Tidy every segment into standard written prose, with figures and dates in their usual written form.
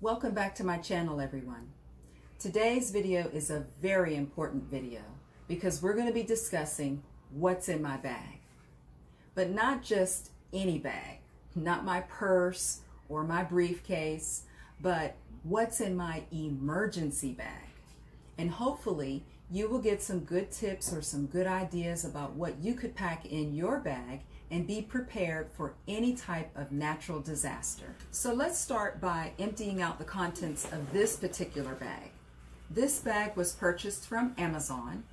Welcome back to my channel, everyone. Today's video is a very important video because we're going to be discussing what's in my bag, but not just any bag, not my purse or my briefcase, but what's in my emergency bag. And hopefully you will get some good tips or some good ideas about what you could pack in your bag and be prepared for any type of natural disaster. So let's start by emptying out the contents of this particular bag. This bag was purchased from Amazon,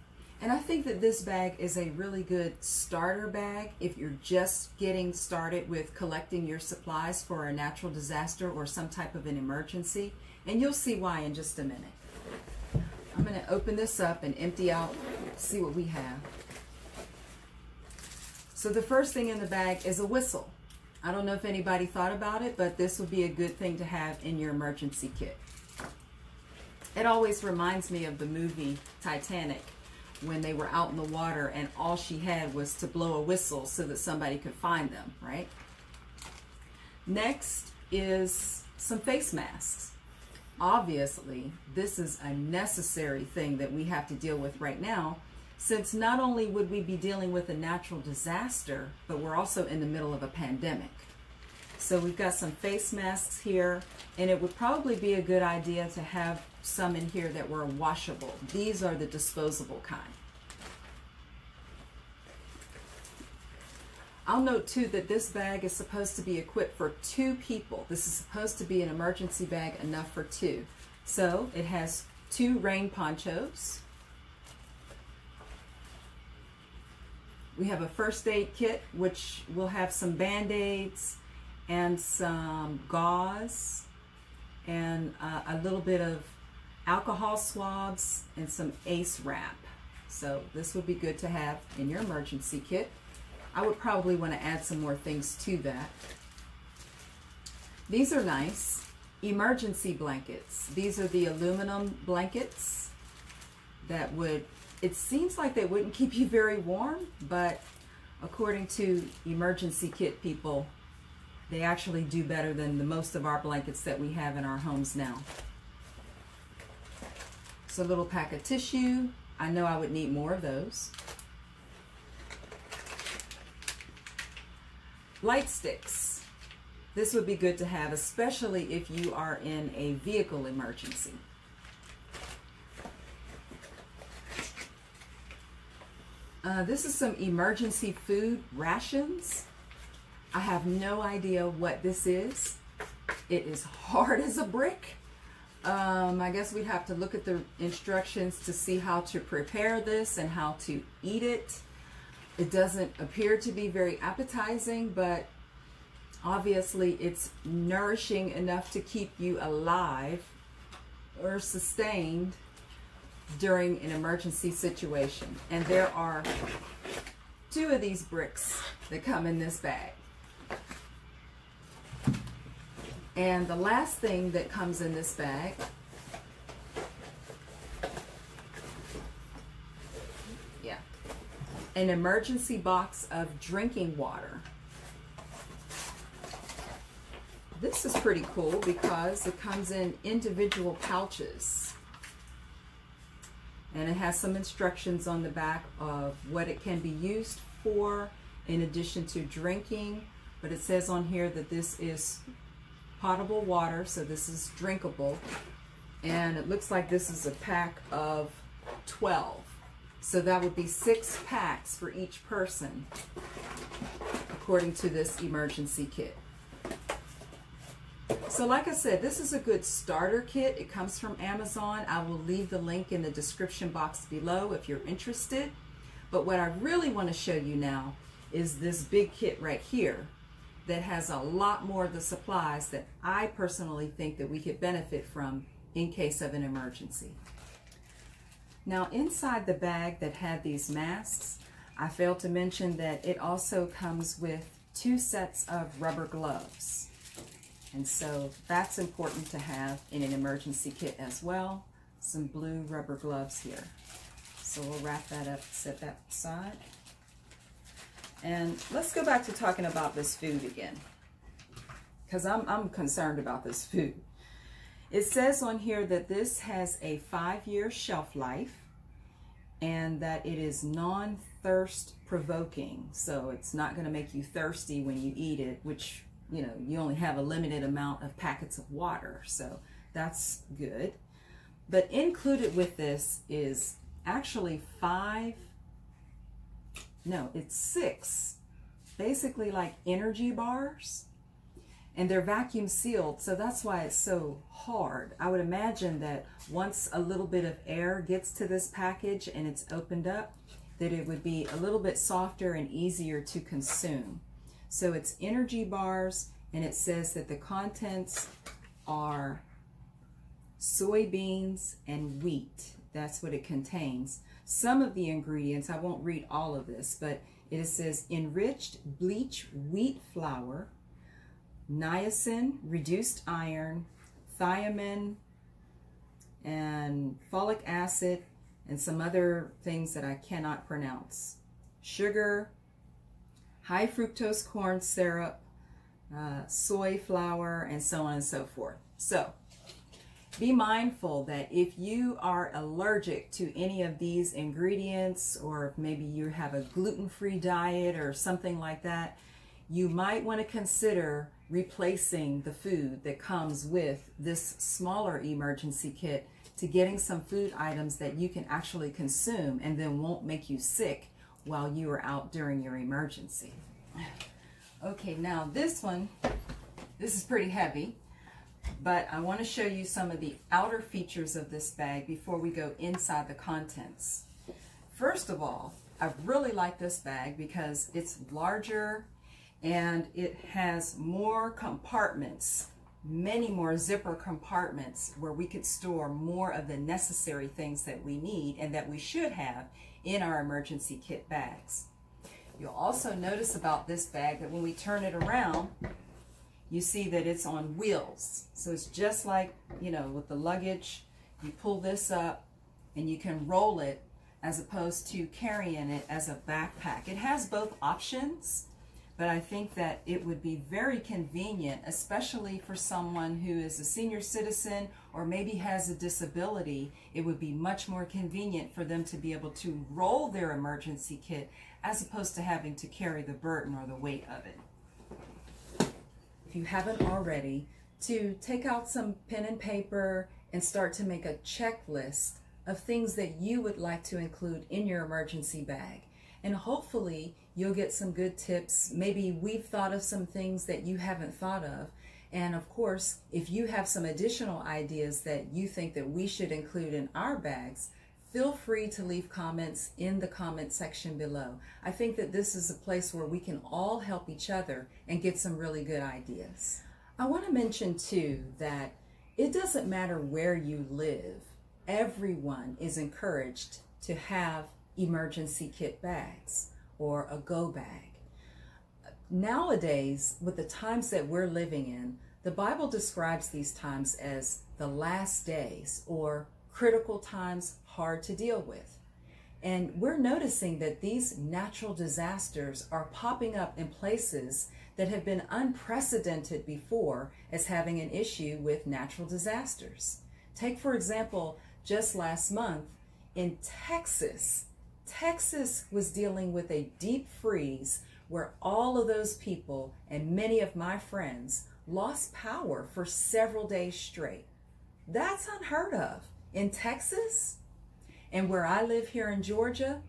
and I think that this bag is a really good starter bag if you're just getting started with collecting your supplies for a natural disaster or some type of an emergency, and you'll see why in just a minute. I'm going to open this up and empty out, see what we have. So the first thing in the bag is a whistle. I don't know if anybody thought about it, but this would be a good thing to have in your emergency kit. It always reminds me of the movie Titanic, when they were out in the water and all she had was to blow a whistle so that somebody could find them, right? Next is some face masks. Obviously, this is a necessary thing that we have to deal with right now, since not only would we be dealing with a natural disaster, but we're also in the middle of a pandemic. So we've got some face masks here, and it would probably be a good idea to have some in here that were washable. These are the disposable kind. I'll note too that this bag is supposed to be equipped for two people. This is supposed to be an emergency bag enough for two. So it has two rain ponchos. We have a first aid kit, which will have some band-aids and some gauze and a little bit of alcohol swabs and some ACE wrap. So this would be good to have in your emergency kit. I would probably want to add some more things to that. These are nice. Emergency blankets. These are the aluminum blankets that would, it seems like they wouldn't keep you very warm, but according to emergency kit people, they actually do better than the most of our blankets that we have in our homes now. It's a little pack of tissue. I know I would need more of those. Light sticks. This would be good to have, especially if you are in a vehicle emergency. This is some emergency food rations. I have no idea what this is. It is hard as a brick. I guess we'd have to look at the instructions to see how to prepare this and how to eat it. It doesn't appear to be very appetizing, but obviously it's nourishing enough to keep you alive or sustained during an emergency situation. And there are two of these bricks that come in this bag. And the last thing that comes in this bag an emergency box of drinking water. This is pretty cool because it comes in individual pouches. And it has some instructions on the back of what it can be used for in addition to drinking. But it says on here that this is potable water, so this is drinkable. And it looks like this is a pack of 12. So that would be 6 packs for each person, according to this emergency kit. So like I said, this is a good starter kit. It comes from Amazon. I will leave the link in the description box below if you're interested. But what I really want to show you now is this big kit right here that has a lot more of the supplies that I personally think that we could benefit from in case of an emergency. Now, inside the bag that had these masks, I failed to mention that it also comes with 2 sets of rubber gloves. And so that's important to have in an emergency kit as well. Some blue rubber gloves here. So we'll wrap that up, set that aside. And let's go back to talking about this food again, because I'm concerned about this food. It says on here that this has a 5-year shelf life and that it is non-thirst provoking. So it's not going to make you thirsty when you eat it, which, you know, you only have a limited amount of packets of water. So that's good. But included with this is actually six, basically like energy bars, and they're vacuum sealed. So that's why it's so hard. I would imagine that once a little bit of air gets to this package and it's opened up, that it would be a little bit softer and easier to consume. So it's energy bars, and it says that the contents are soybeans and wheat. That's what it contains. Some of the ingredients, I won't read all of this, but it says enriched bleach wheat flour, niacin, reduced iron, thiamine, and folic acid, and some other things that I cannot pronounce. Sugar, high fructose corn syrup, soy flour, and so on and so forth. So be mindful that if you are allergic to any of these ingredients, or maybe you have a gluten-free diet or something like that, you might want to consider replacing the food that comes with this smaller emergency kit to getting some food items that you can actually consume and then won't make you sick while you are out during your emergency. Okay, now this one, this is pretty heavy, but I want to show you some of the outer features of this bag before we go inside the contents. First of all, I really like this bag because it's larger and it has more compartments, many more zipper compartments where we could store more of the necessary things that we need and that we should have in our emergency kit bags. You'll also notice about this bag that when we turn it around, you see that it's on wheels. So it's just like, you know, with the luggage, you pull this up and you can roll it as opposed to carrying it as a backpack. It has both options, but I think that it would be very convenient, especially for someone who is a senior citizen or maybe has a disability. It would be much more convenient for them to be able to roll their emergency kit as opposed to having to carry the burden or the weight of it. If you haven't already, to take out some pen and paper and start to make a checklist of things that you would like to include in your emergency bag. And hopefully you'll get some good tips. Maybe we've thought of some things that you haven't thought of. And of course, if you have some additional ideas that you think that we should include in our bags, feel free to leave comments in the comment section below. I think that this is a place where we can all help each other and get some really good ideas. I want to mention too that it doesn't matter where you live. Everyone is encouraged to have emergency kit bags or a go bag. Nowadays, with the times that we're living in, the Bible describes these times as the last days or critical times hard to deal with. And we're noticing that these natural disasters are popping up in places that have been unprecedented before as having an issue with natural disasters. Take, for example, just last month in Texas. Texas was dealing with a deep freeze where all of those people and many of my friends lost power for several days straight. That's unheard of in Texas. And where I live here in Georgia,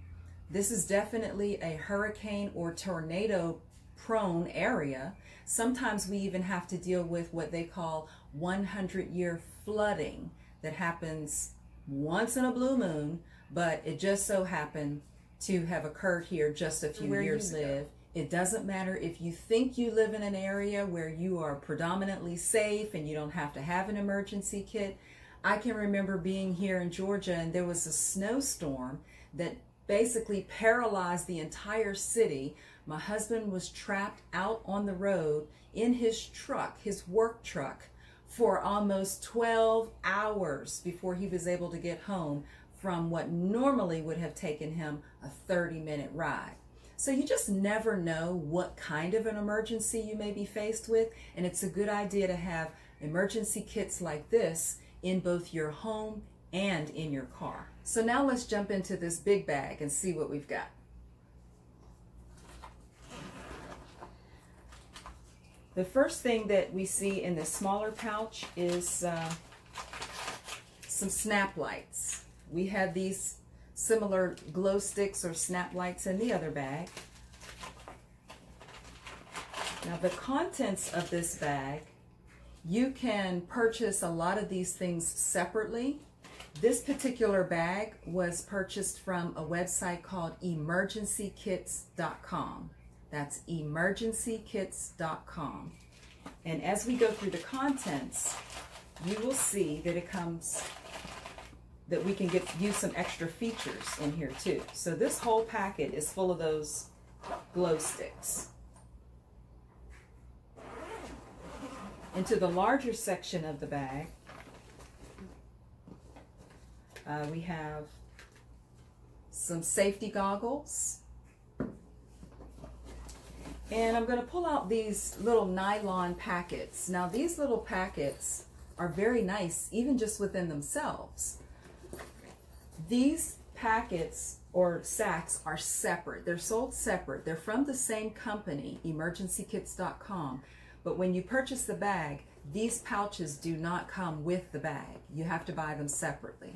this is definitely a hurricane or tornado prone area. Sometimes we even have to deal with what they call 100-year flooding that happens once in a blue moon, but it just so happened to have occurred here just a few years ago. It doesn't matter if you think you live in an area where you are predominantly safe and you don't have to have an emergency kit. I can remember being here in Georgia and there was a snowstorm that basically paralyzed the entire city. My husband was trapped out on the road in his truck, his work truck, for almost 12 hours before he was able to get home from what normally would have taken him a 30-minute ride. So you just never know what kind of an emergency you may be faced with, and it's a good idea to have emergency kits like this in both your home and in your car. So now let's jump into this big bag and see what we've got. The first thing that we see in this smaller pouch is some snap lights. We have these similar glow sticks or snap lights in the other bag. Now the contents of this bag, you can purchase a lot of these things separately. This particular bag was purchased from a website called emergencykits.com. That's emergencykits.com. And as we go through the contents, you will see that it comes, that we can use some extra features in here too. So this whole packet is full of those glow sticks. Into the larger section of the bag, we have some safety goggles. And I'm going to pull out these little nylon packets. Now these little packets are very nice, even just within themselves. These packets or sacks are separate. They're sold separate. They're from the same company, emergencykits.com. But when you purchase the bag, these pouches do not come with the bag. You have to buy them separately.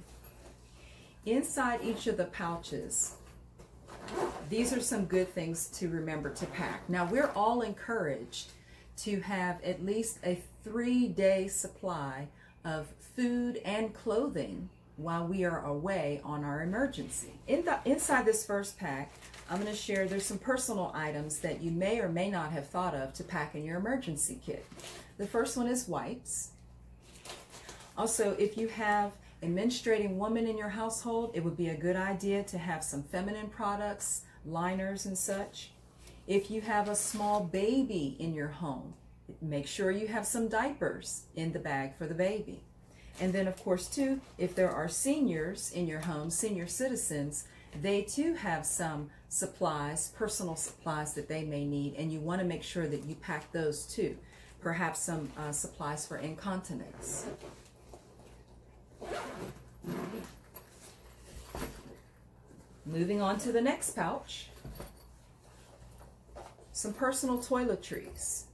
Inside each of the pouches, these are some good things to remember to pack. Now we're all encouraged to have at least a 3-day supply of food and clothing while we are away on our emergency. Inside this first pack, I'm going to share there's some personal items that you may or may not have thought of to pack in your emergency kit. The first one is wipes. Also, if you have a menstruating woman in your household, it would be a good idea to have some feminine products, liners and such. If you have a small baby in your home, make sure you have some diapers in the bag for the baby. And then of course too, if there are seniors in your home, senior citizens, they too have some supplies, personal supplies that they may need, and you want to make sure that you pack those too. Perhaps some supplies for incontinence. Moving on to the next pouch, some personal toiletries.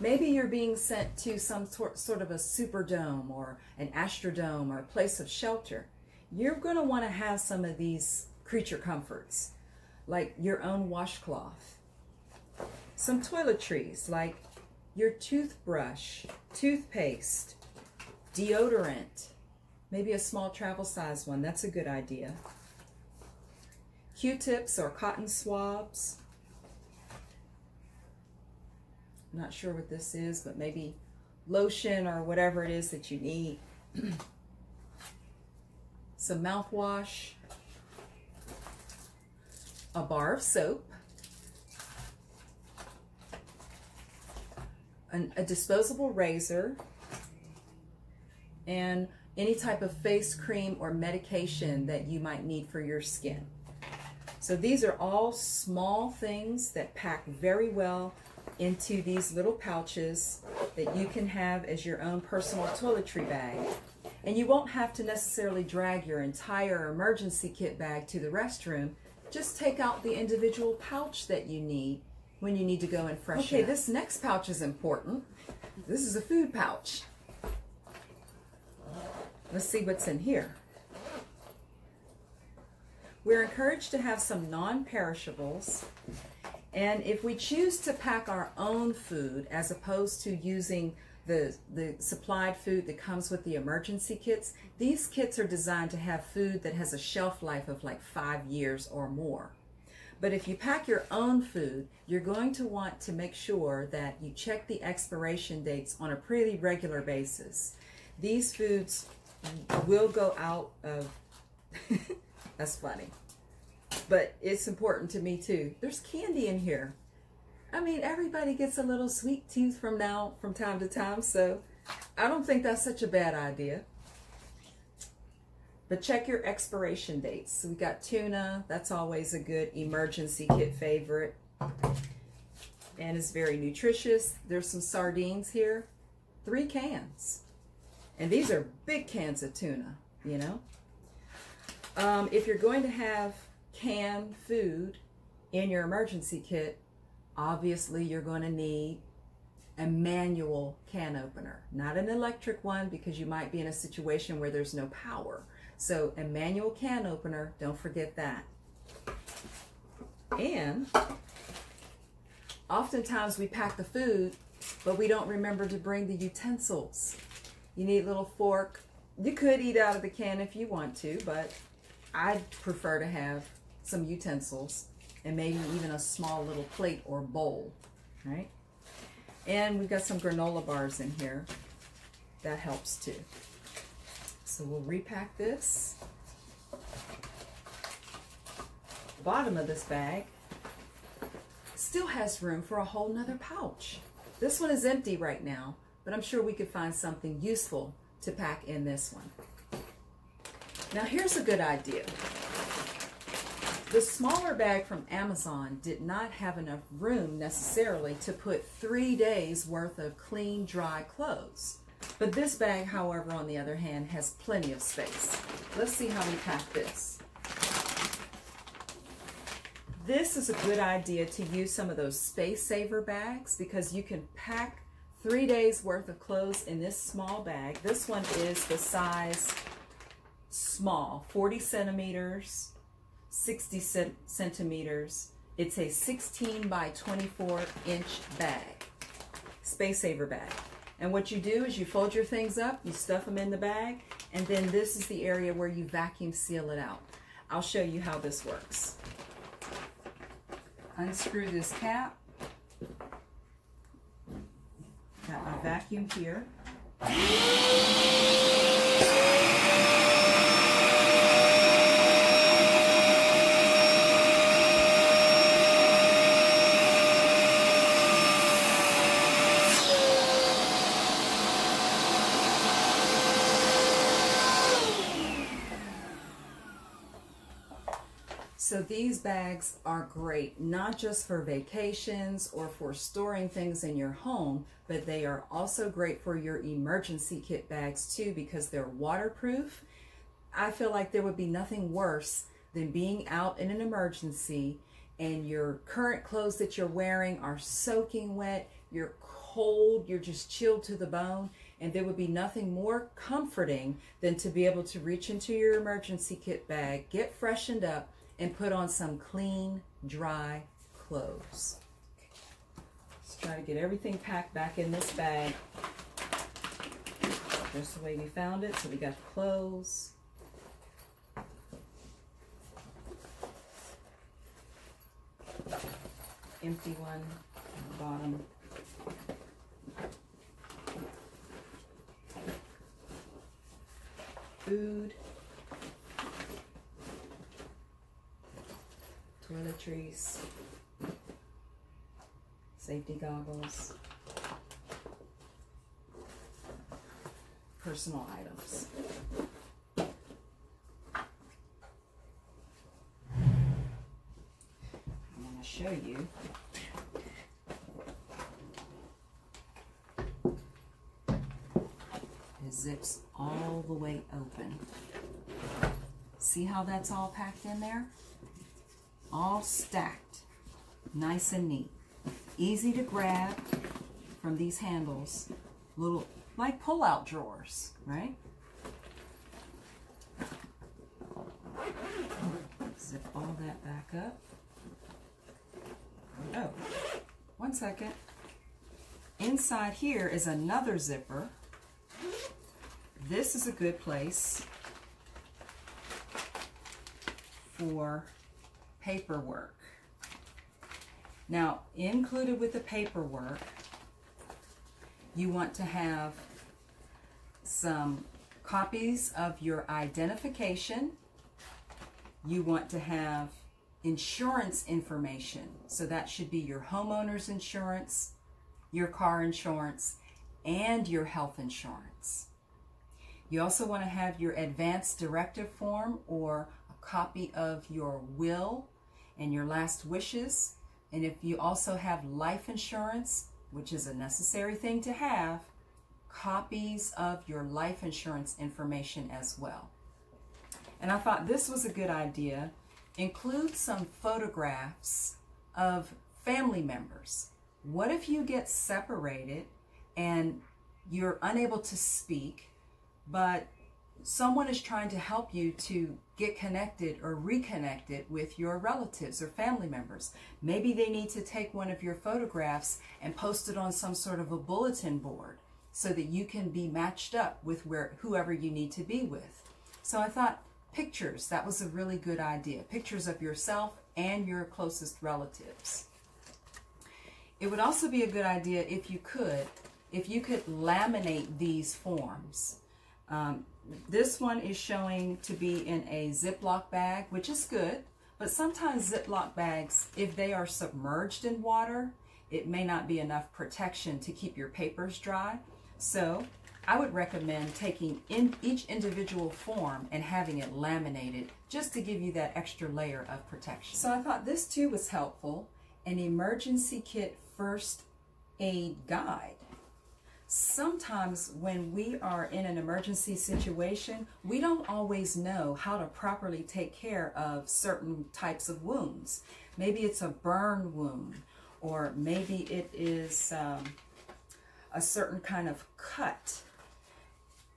Maybe you're being sent to some sort of a superdome or an astrodome or a place of shelter. You're going to want to have some of these creature comforts, like your own washcloth, some toiletries like your toothbrush, toothpaste, deodorant, maybe a small travel size one, that's a good idea. Q-tips or cotton swabs. I'm not sure what this is, but maybe lotion or whatever it is that you need. Some mouthwash, a bar of soap, a disposable razor, and any type of face cream or medication that you might need for your skin. So these are all small things that pack very well into these little pouches that you can have as your own personal toiletry bag. And you won't have to necessarily drag your entire emergency kit bag to the restroom. Just take out the individual pouch that you need when you need to go and freshen up. Okay, this next pouch is important. This is a food pouch. Let's see what's in here. We're encouraged to have some non-perishables, and if we choose to pack our own food as opposed to using the supplied food that comes with the emergency kits, these kits are designed to have food that has a shelf life of like 5 years or more. But if you pack your own food, you're going to want to make sure that you check the expiration dates on a pretty regular basis. These foods will go out of, that's funny, but it's important to me too. There's candy in here. I mean, everybody gets a little sweet tooth from time to time, so I don't think that's such a bad idea. But check your expiration dates. So we got tuna, that's always a good emergency kit favorite. and it's very nutritious. There's some sardines here, 3 cans. And these are big cans of tuna, you know. If you're going to have canned food in your emergency kit, obviously you're going to need a manual can opener, not an electric one, because you might be in a situation where there's no power. So a manual can opener, don't forget that. And oftentimes we pack the food, but we don't remember to bring the utensils. You need a little fork. You could eat out of the can if you want to, but I'd prefer to have some utensils and maybe even a small little plate or bowl, right? And we've got some granola bars in here. That helps too. So we'll repack this. The bottom of this bag still has room for a whole nother pouch. This one is empty right now, but I'm sure we could find something useful to pack in this one. Now here's a good idea. The smaller bag from Amazon did not have enough room necessarily to put 3 days worth of clean, dry clothes. But this bag, however, on the other hand, has plenty of space. Let's see how we pack this. This is a good idea to use some of those space saver bags, because you can pack 3 days worth of clothes in this small bag. This one is the size small, 40 centimeters. 60 centimeters. It's a 16 by 24 inch bag, space saver bag. And what you do is you fold your things up, you stuff them in the bag, and then this is the area where you vacuum seal it out. I'll show you how this works. Unscrew this cap. Got my vacuum here. So these bags are great, not just for vacations or for storing things in your home, but they are also great for your emergency kit bags too, because they're waterproof. I feel like there would be nothing worse than being out in an emergency and your current clothes that you're wearing are soaking wet, you're cold, you're just chilled to the bone, and there would be nothing more comforting than to be able to reach into your emergency kit bag, get freshened up, and put on some clean, dry clothes. Let's try to get everything packed back in this bag just the way we found it. So we got clothes. Empty one on the bottom. Food. Toiletries, safety goggles, personal items. I'm going to show you it zips all the way open. See how that's all packed in there? All stacked, nice and neat. Easy to grab from these handles, little like pull-out drawers, right? Zip all that back up. Oh, one second. Inside here is another zipper. This is a good place for paperwork. Now, included with the paperwork, you want to have some copies of your identification. You want to have insurance information. So that should be your homeowner's insurance, your car insurance, and your health insurance. You also want to have your advance directive form or a copy of your will and your last wishes, And if you also have life insurance, which is a necessary thing to have, copies of your life insurance information as well. And I thought this was a good idea. Include some photographs of family members. What if you get separated and you're unable to speak, but someone is trying to help you to get connected or reconnected with your relatives or family members? Maybe they need to take one of your photographs and post it on some sort of a bulletin board so that you can be matched up with whoever you need to be with. So I thought pictures, that was a really good idea. Pictures of yourself and your closest relatives. It would also be a good idea if you could laminate these forms. This one is showing to be in a Ziploc bag, which is good, but sometimes Ziploc bags, if they are submerged in water, it may not be enough protection to keep your papers dry. So I would recommend taking in each individual form and having it laminated just to give you that extra layer of protection. So I thought this too was helpful, an emergency kit first aid guide. Sometimes when we are in an emergency situation, we don't always know how to properly take care of certain types of wounds. Maybe it's a burn wound, or maybe it is a certain kind of cut.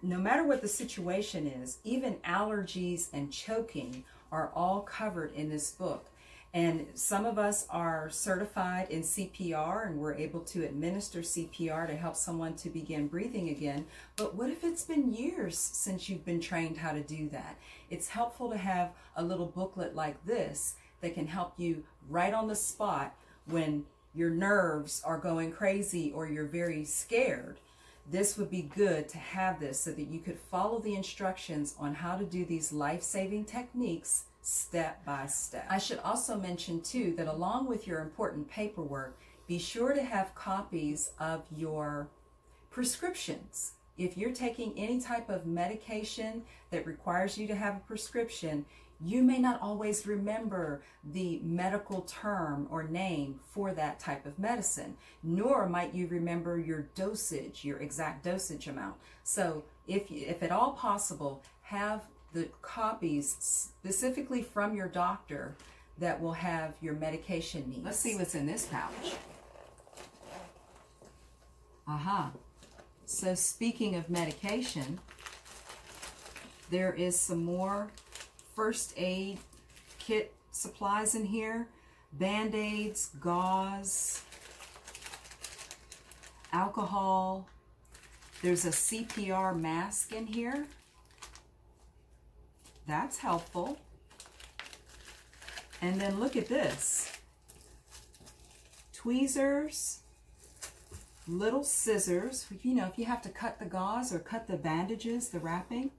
No matter what the situation is, even allergies and choking are all covered in this book. And some of us are certified in CPR and we're able to administer CPR to help someone to begin breathing again. But what if it's been years since you've been trained how to do that? It's helpful to have a little booklet like this that can help you right on the spot when your nerves are going crazy or you're very scared. This would be good to have this so that you could follow the instructions on how to do these life-saving techniques step by step. I should also mention too that along with your important paperwork, be sure to have copies of your prescriptions. If you're taking any type of medication that requires you to have a prescription, you may not always remember the medical term or name for that type of medicine, nor might you remember your dosage, your exact dosage amount. So if at all possible, have the copies specifically from your doctor that will have your medication needs. Let's see what's in this pouch. Aha. So speaking of medication, there is some more first aid kit supplies in here. Band-aids, gauze, alcohol. There's a CPR mask in here. That's helpful. And then look at this. Tweezers, little scissors. You know, if you have to cut the gauze or cut the bandages, the wrapping.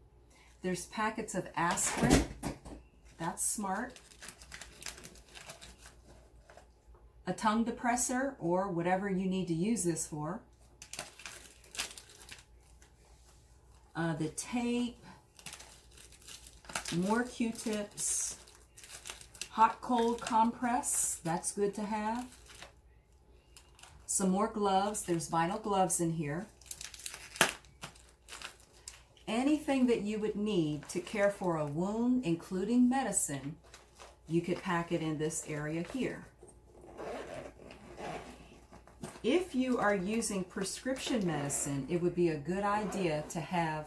There's packets of aspirin. That's smart. A tongue depressor or whatever you need to use this for. The tape. More Q-tips, hot-cold compress, that's good to have. Some more gloves, there's vinyl gloves in here. Anything that you would need to care for a wound, including medicine, you could pack it in this area here. If you are using prescription medicine, it would be a good idea to have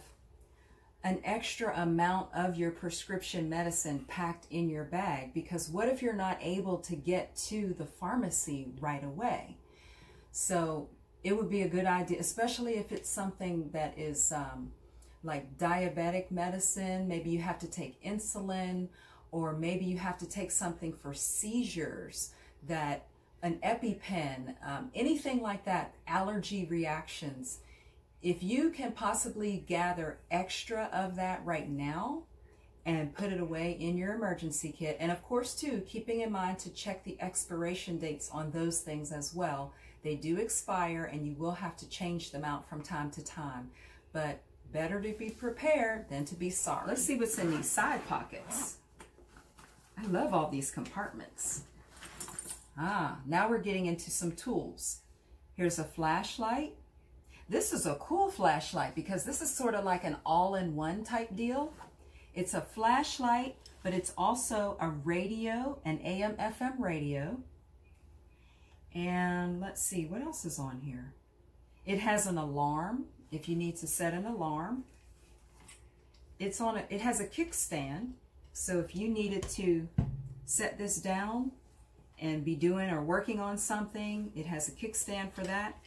an extra amount of your prescription medicine packed in your bag, because what if you're not able to get to the pharmacy right away? So it would be a good idea, especially if it's something that is like diabetic medicine. Maybe you have to take insulin, or maybe you have to take something for seizures, that an EpiPen, anything like that, allergy reactions. If you can possibly gather extra of that right now and put it away in your emergency kit, and of course too, keeping in mind to check the expiration dates on those things as well. They do expire and you will have to change them out from time to time, but better to be prepared than to be sorry. Let's see what's in these side pockets. I love all these compartments. Now we're getting into some tools. Here's a flashlight. This is a cool flashlight because this is sort of like an all-in-one type deal. It's a flashlight, but it's also a radio, an AM/FM radio. And let's see, what else is on here? It has an alarm if you need to set an alarm. It's on a, it has a kickstand, so if you needed to set this down and be doing or working on something, it has a kickstand for that.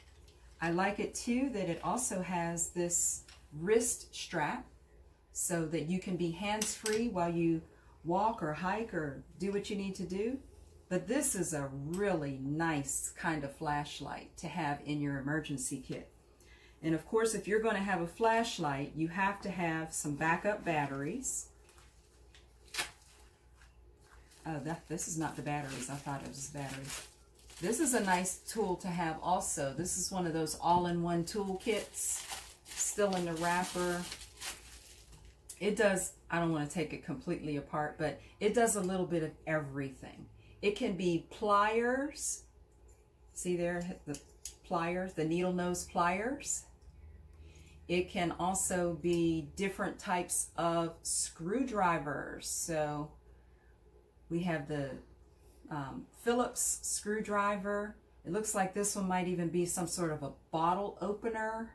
I like it too that it also has this wrist strap so that you can be hands-free while you walk or hike or do what you need to do. But this is a really nice kind of flashlight to have in your emergency kit. And of course, if you're going to have a flashlight, you have to have some backup batteries. Oh, this is not the batteries. I thought it was the batteries. This is a nice tool to have also. This is one of those all-in-one tool kits, still in the wrapper. It does, I don't want to take it completely apart, but it does a little bit of everything. It can be pliers. See there, the pliers, the needle nose pliers. It can also be different types of screwdrivers. So we have the Phillips screwdriver. It looks like this one might even be some sort of a bottle opener.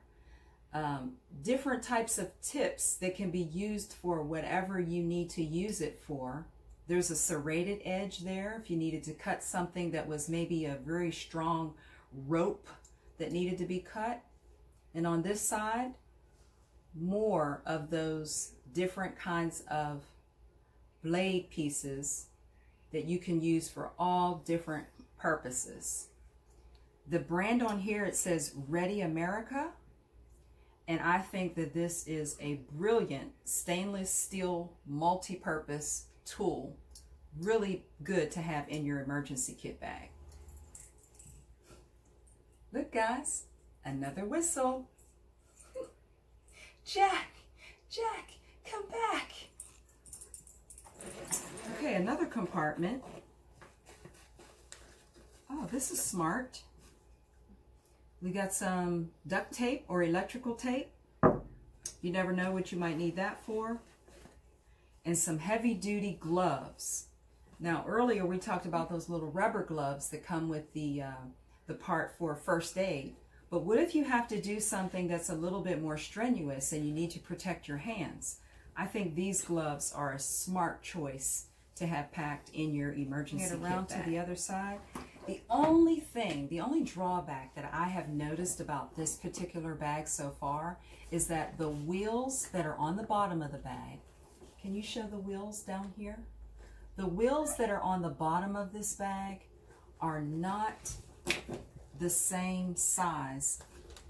Different types of tips that can be used for whatever you need to use it for. There's a serrated edge there if you needed to cut something that was maybe a very strong rope that needed to be cut. And on this side, more of those different kinds of blade pieces that you can use for all different purposes. The brand on here, it says Ready America. And I think that this is a brilliant stainless steel multi-purpose tool, really good to have in your emergency kit bag. Look guys, another whistle. Jack, come back. Okay, another compartment. Oh, this is smart. We got some duct tape or electrical tape. You never know what you might need that for. And some heavy-duty gloves. Now earlier we talked about those little rubber gloves that come with the part for first aid, but what if you have to do something that's a little bit more strenuous and you need to protect your hands? I think these gloves are a smart choice to have packed in your emergency kit bag. Get around to the other side. The only drawback that I have noticed about this particular bag so far is that the wheels that are on the bottom of the bag, can you show the wheels down here? The wheels that are on the bottom of this bag are not the same size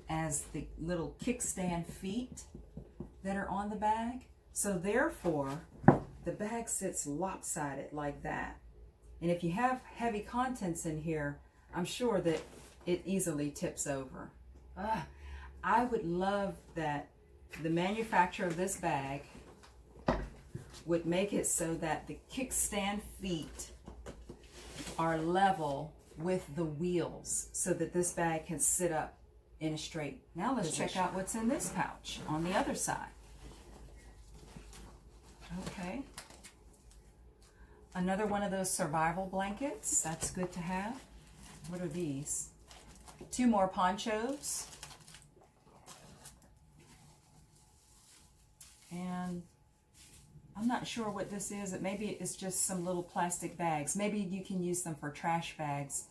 as the little kickstand feet that are on the bag. So therefore, the bag sits lopsided like that. And if you have heavy contents in here, I'm sure that it easily tips over. I would love that the manufacturer of this bag would make it so that the kickstand feet are level with the wheels so that this bag can sit up in a straight position. Now let's check out what's in this pouch on the other side. Okay. Another one of those survival blankets. That's good to have. What are these? Two more ponchos. And I'm not sure what this is. Maybe it's just some little plastic bags. Maybe you can use them for trash bags.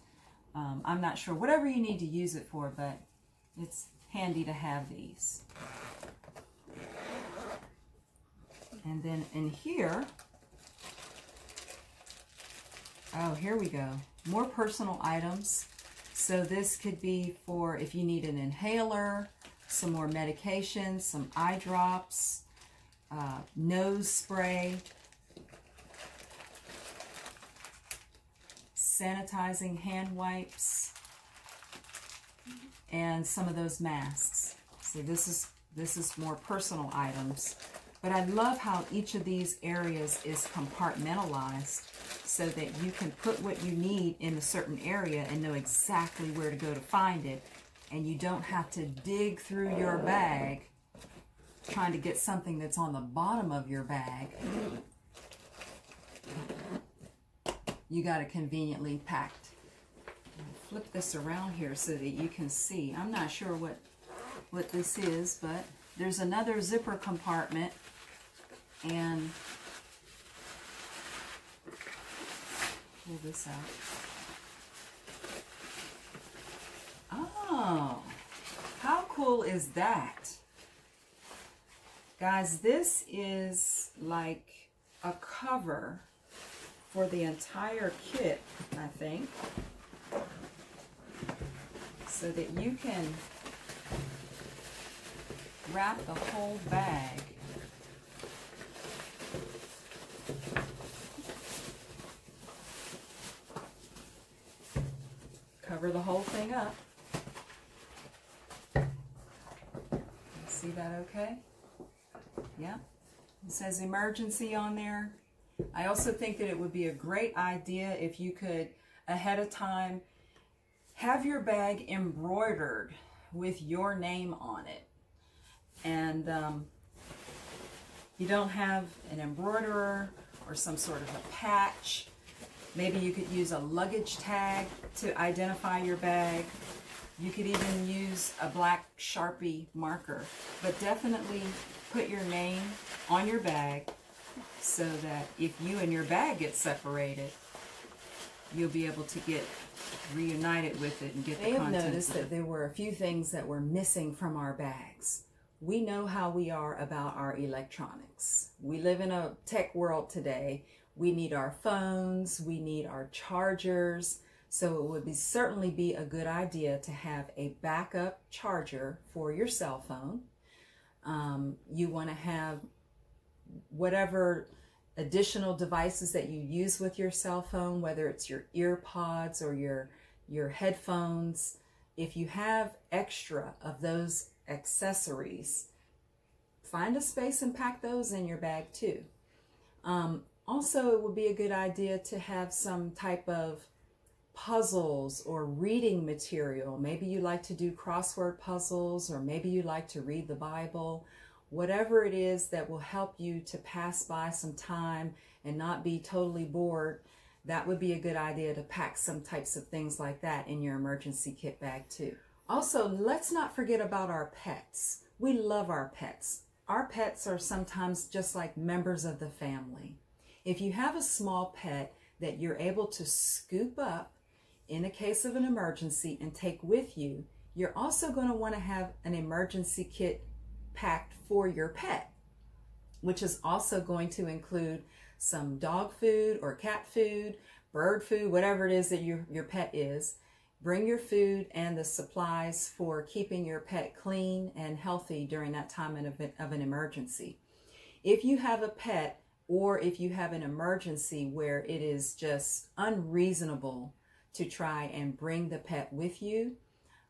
I'm not sure. Whatever you need to use it for, but it's handy to have these. And then in here, oh, here we go. More personal items. So this could be for if you need an inhaler, some more medications, some eye drops, nose spray, sanitizing hand wipes, and some of those masks. So this is more personal items But I love how each of these areas is compartmentalized so that you can put what you need in a certain area and know exactly where to go to find it. And you don't have to dig through your bag trying to get something that's on the bottom of your bag. You got it conveniently packed. Flip this around here so that you can see. I'm not sure what this is, but there's another zipper compartment, and pull this out. Oh, how cool is that? Guys, this is like a cover for the entire kit, I think, so that you can wrap the whole bag. Cover the whole thing up. See that okay? Yeah. It says emergency on there. I also think that it would be a great idea if you could, ahead of time, have your bag embroidered with your name on it. And you don't have an embroiderer or some sort of a patch. Maybe you could use a luggage tag to identify your bag. You could even use a black Sharpie marker. But definitely put your name on your bag so that if you and your bag get separated, you'll be able to get reunited with it and get the contents. They have noticed that there were a few things that were missing from our bags. We know how we are about our electronics. We live in a tech world today. We need our phones, we need our chargers. So it would certainly be a good idea to have a backup charger for your cell phone. You want to have whatever additional devices that you use with your cell phone, whether it's your ear pods or your headphones. If you have extra of those accessories, find a space and pack those in your bag too. Also, it would be a good idea to have some type of puzzles or reading material. Maybe you like to do crossword puzzles, or maybe you like to read the Bible. Whatever it is that will help you to pass by some time and not be totally bored, that would be a good idea to pack some types of things like that in your emergency kit bag too. Also, let's not forget about our pets. We love our pets. Our pets are sometimes just like members of the family. If you have a small pet that you're able to scoop up in a case of an emergency and take with you, you're also going to want to have an emergency kit packed for your pet, which is also going to include some dog food or cat food, bird food, whatever it is that your pet is. Bring your food and the supplies for keeping your pet clean and healthy during that time of an emergency. If you have a pet, or if you have an emergency where it is just unreasonable to try and bring the pet with you,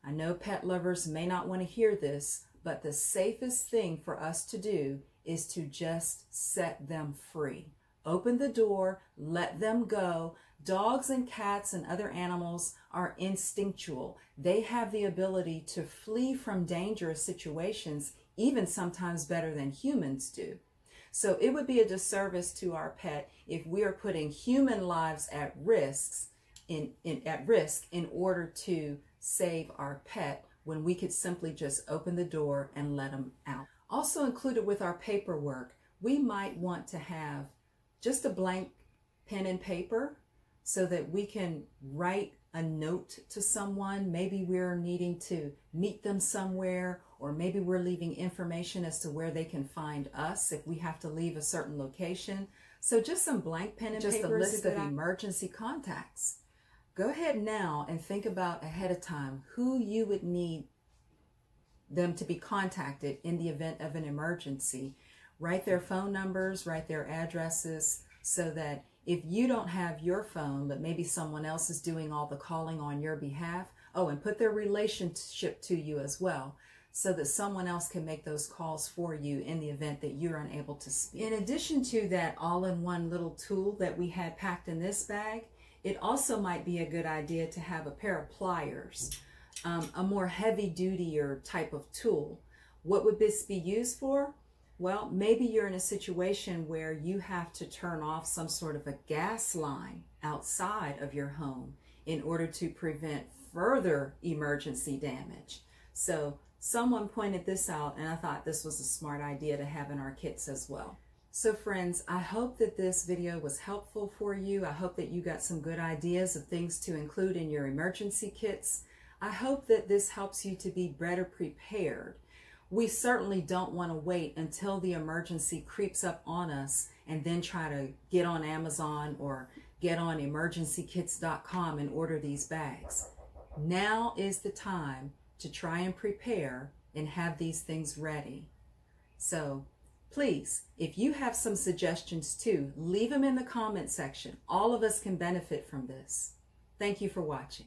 I know pet lovers may not want to hear this, but the safest thing for us to do is to just set them free. Open the door, let them go. Dogs and cats and other animals are instinctual. They have the ability to flee from dangerous situations, even sometimes better than humans do. So it would be a disservice to our pet if we are putting human lives at risk in order to save our pet, when we could simply just open the door and let them out. Also included with our paperwork, we might want to have just a blank pen and paper so that we can write a note to someone. Maybe we're needing to meet them somewhere, or maybe we're leaving information as to where they can find us if we have to leave a certain location. So just some blank pen and paper. Just a list of emergency contacts. Go ahead now and think about ahead of time who you would need them to be contacted in the event of an emergency. Write their phone numbers, write their addresses, so that if you don't have your phone, but maybe someone else is doing all the calling on your behalf. Oh, and put their relationship to you as well, so that someone else can make those calls for you in the event that you're unable to speak. In addition to that all-in-one little tool that we had packed in this bag, it also might be a good idea to have a pair of pliers, a more heavy-duty or type of tool. What would this be used for? Well, maybe you're in a situation where you have to turn off some sort of a gas line outside of your home in order to prevent further emergency damage. So someone pointed this out, and I thought this was a smart idea to have in our kits as well. So friends, I hope that this video was helpful for you. I hope that you got some good ideas of things to include in your emergency kits. I hope that this helps you to be better prepared. We certainly don't want to wait until the emergency creeps up on us and then try to get on Amazon or get on emergencykits.com and order these bags. Now is the time to try and prepare and have these things ready. So please, if you have some suggestions too, leave them in the comment section. All of us can benefit from this. Thank you for watching.